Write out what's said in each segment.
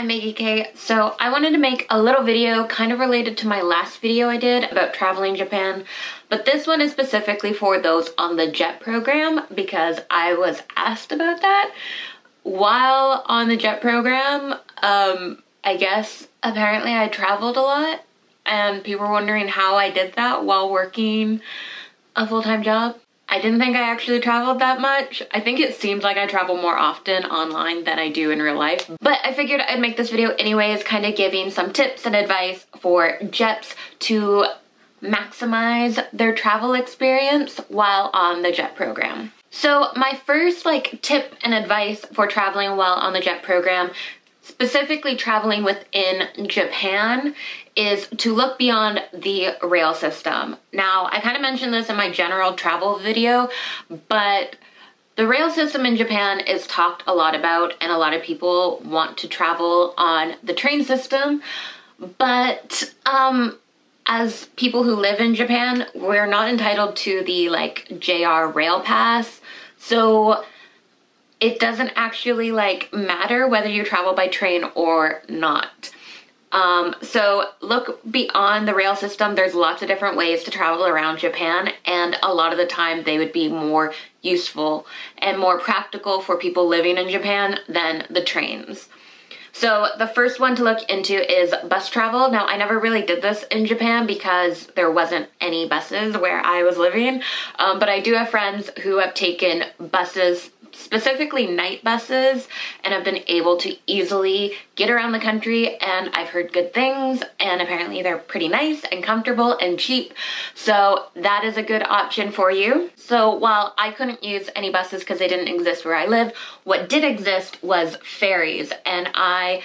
I'm Meggie Kay. So I wanted to make a little video kind of related to my last video I did about traveling Japan, but this one is specifically for those on the JET program because I was asked about that while on the JET program. I guess apparently I traveled a lot and people were wondering how I did that while working a full-time job. I didn't think I actually traveled that much. I think it seems like I travel more often online than I do in real life. But I figured I'd make this video anyways, kind of giving some tips and advice for JETs to maximize their travel experience while on the JET program. So my first tip and advice for traveling while on the JET program, specifically traveling within Japan, is to look beyond the rail system. Now, I kind of mentioned this in my general travel video, but the rail system in Japan is talked a lot about, and a lot of people want to travel on the train system, but as people who live in Japan, we're not entitled to the JR Rail Pass, so it doesn't actually matter whether you travel by train or not. So look beyond the rail system. There's lots of different ways to travel around Japan, and a lot of the time they would be more useful and more practical for people living in Japan than the trains. So the first one to look into is bus travel. Now, I never really did this in Japan because there wasn't any buses where I was living, but I do have friends who have taken buses, specifically night buses, and I've been able to easily get around the country, and I've heard good things, and apparently they're pretty nice and comfortable and cheap, so that is a good option for you. So while I couldn't use any buses because they didn't exist where I live, what did exist was ferries, and I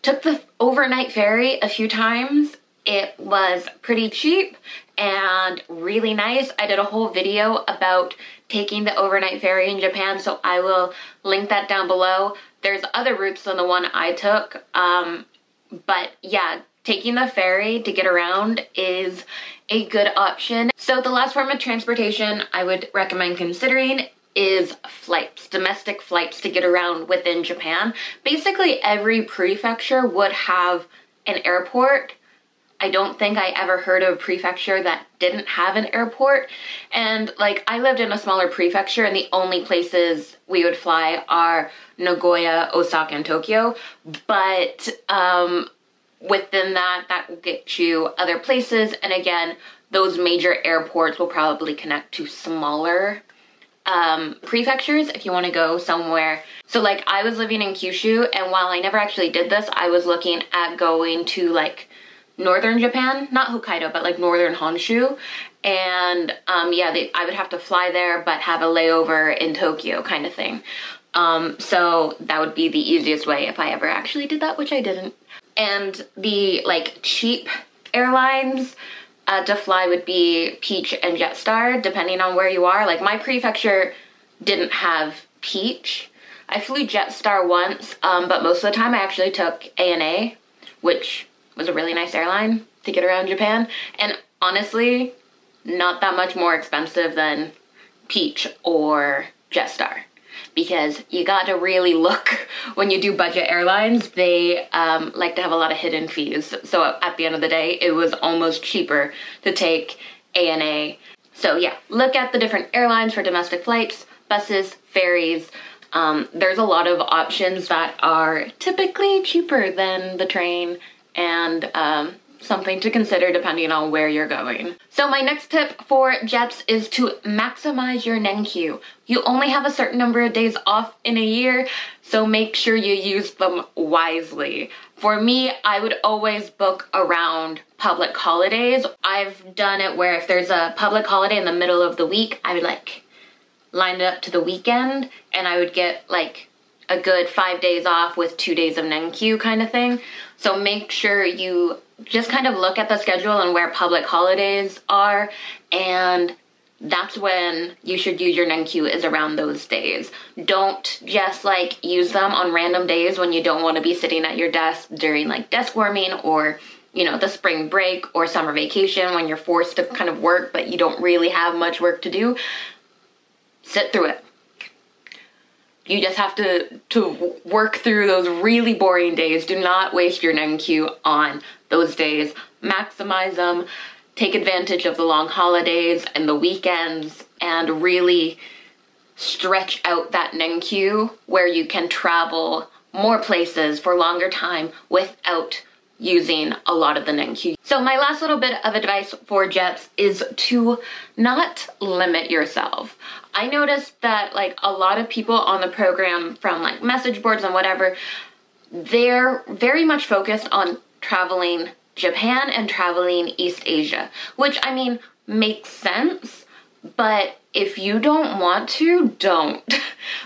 took the overnight ferry a few times. It was pretty cheap and really nice. I did a whole video about taking the overnight ferry in Japan, so I will link that down below. There's other routes than the one I took, but yeah, taking the ferry to get around is a good option. So the last form of transportation I would recommend considering is flights, domestic flights to get around within Japan. Basically every prefecture would have an airport. I don't think I ever heard of a prefecture that didn't have an airport, and I lived in a smaller prefecture, and the only places we would fly are Nagoya, Osaka, and Tokyo, but within that will get you other places, and again, those major airports will probably connect to smaller prefectures if you want to go somewhere. So I was living in Kyushu, and while I never actually did this, I was looking at going to northern Japan, not Hokkaido, but northern Honshu, and yeah, I would have to fly there but have a layover in Tokyo kind of thing. So that would be the easiest way if I ever actually did that, which I didn't. And the cheap airlines to fly would be Peach and Jetstar, depending on where you are. My prefecture didn't have Peach. I flew Jetstar once, but most of the time I actually took ANA, which was a really nice airline to get around Japan, and honestly not that much more expensive than Peach or Jetstar, because you got to really look when you do budget airlines. They like to have a lot of hidden fees, so at the end of the day it was almost cheaper to take ANA. So yeah, look at the different airlines for domestic flights, buses, ferries. There's a lot of options that are typically cheaper than the train, and something to consider depending on where you're going. So my next tip for JETs is to maximize your nenkyu. You only have a certain number of days off in a year, so make sure you use them wisely. For me, I would always book around public holidays. I've done it where if there's a public holiday in the middle of the week, I would line it up to the weekend, and I would get a good 5 days off with 2 days of nenkyu kind of thing. So make sure you just kind of look at the schedule and where public holidays are, and that's when you should use your nenkyu, is around those days. Don't just use them on random days when you don't want to be sitting at your desk during desk warming, or the spring break or summer vacation when you're forced to kind of work but you don't really have much work to do. Sit through it. You just have to work through those really boring days. Do not waste your nenkyu on those days. Maximize them. Take advantage of the long holidays and the weekends and really stretch out that nenkyu where you can travel more places for longer time without using a lot of the nenkyu. So my last little bit of advice for JETs is to not limit yourself. I noticed that like a lot of people on the program from like message boards and whatever, they're very much focused on traveling Japan and traveling East Asia, which I mean makes sense, but if you don't want to, don't.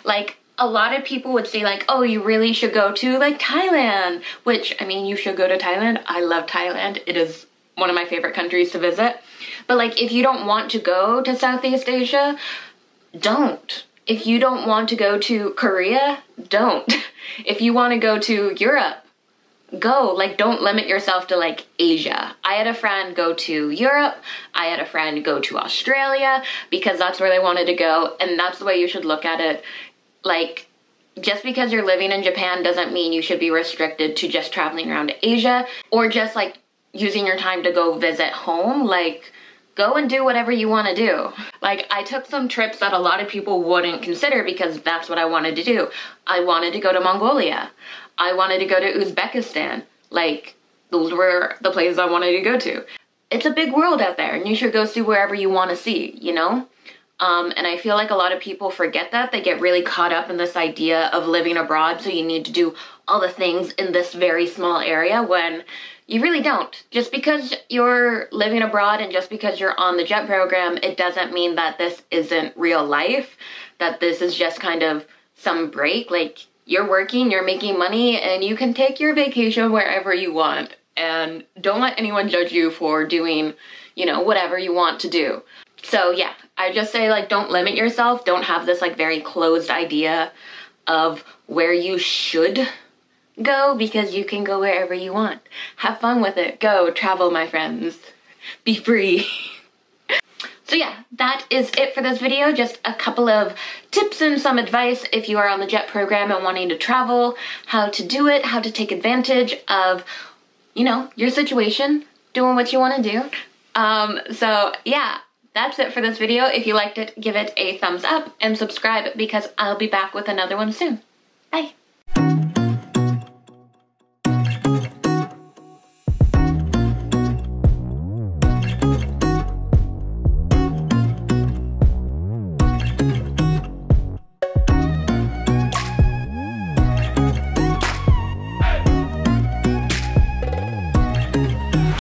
Like a lot of people would say like, oh, you really should go to like Thailand, which I mean, you should go to Thailand. I love Thailand. It is one of my favorite countries to visit. But like, if you don't want to go to Southeast Asia, don't. If you don't want to go to Korea, don't. If you want to go to Europe, go. Like, don't limit yourself to like Asia. I had a friend go to Europe. I had a friend go to Australia because that's where they wanted to go. And that's the way you should look at it. Like, just because you're living in Japan doesn't mean you should be restricted to just traveling around Asia or just like using your time to go visit home. Like, go and do whatever you want to do. Like, I took some trips that a lot of people wouldn't consider because that's what I wanted to do. I wanted to go to Mongolia. I wanted to go to Uzbekistan. Like, those were the places I wanted to go to. It's a big world out there and you should go see wherever you want to see, you know? And I feel like a lot of people forget that. They get really caught up in this idea of living abroad, so you need to do all the things in this very small area when you really don't. Just because you're living abroad and just because you're on the JET program, it doesn't mean that this isn't real life, that this is just kind of some break. Like, you're working, you're making money, and you can take your vacation wherever you want. And don't let anyone judge you for doing, you know, whatever you want to do. So yeah, I just say like, don't limit yourself. Don't have this like very closed idea of where you should go because you can go wherever you want. Have fun with it. Go travel, my friends. Be free. So yeah, that is it for this video. Just a couple of tips and some advice if you are on the JET program and wanting to travel, how to do it, how to take advantage of, you know, your situation, doing what you want to do. So yeah. That's it for this video. If you liked it, give it a thumbs up and subscribe because I'll be back with another one soon. Bye.